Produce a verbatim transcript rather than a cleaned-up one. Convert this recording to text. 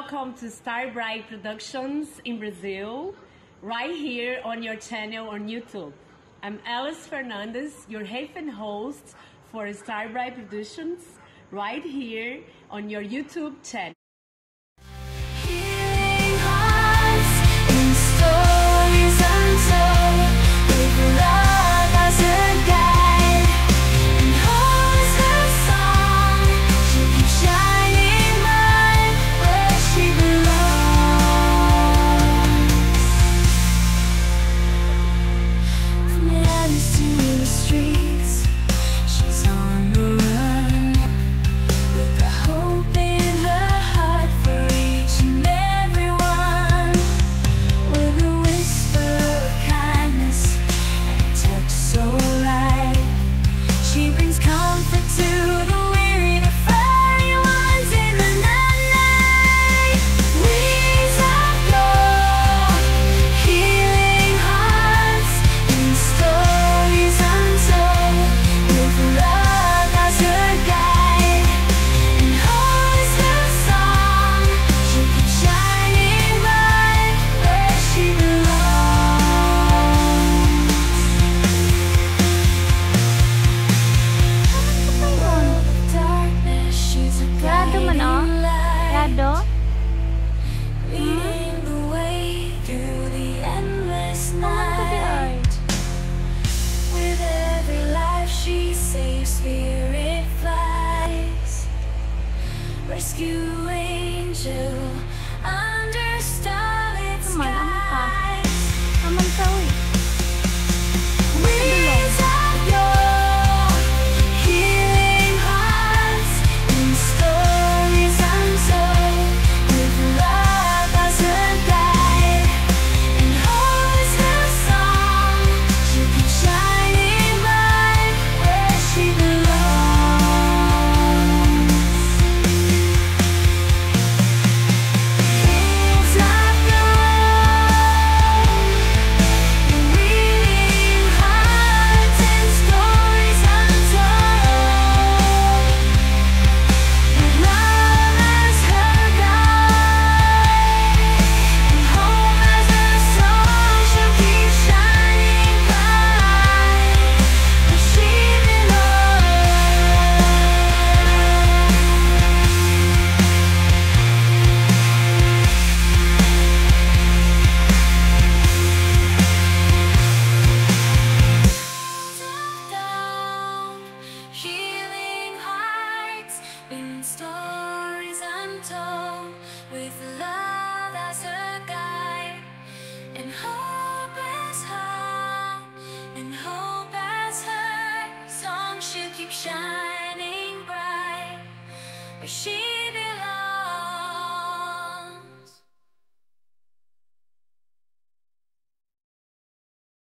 Welcome to Starbright Productions in Brazil, right here on your channel on YouTube. I'm Alice Fernandez, your head and host for Starbright Productions, right here on your YouTube channel. Spirit flies, rescue angel under starlit skies. Come on, come on, shining bright.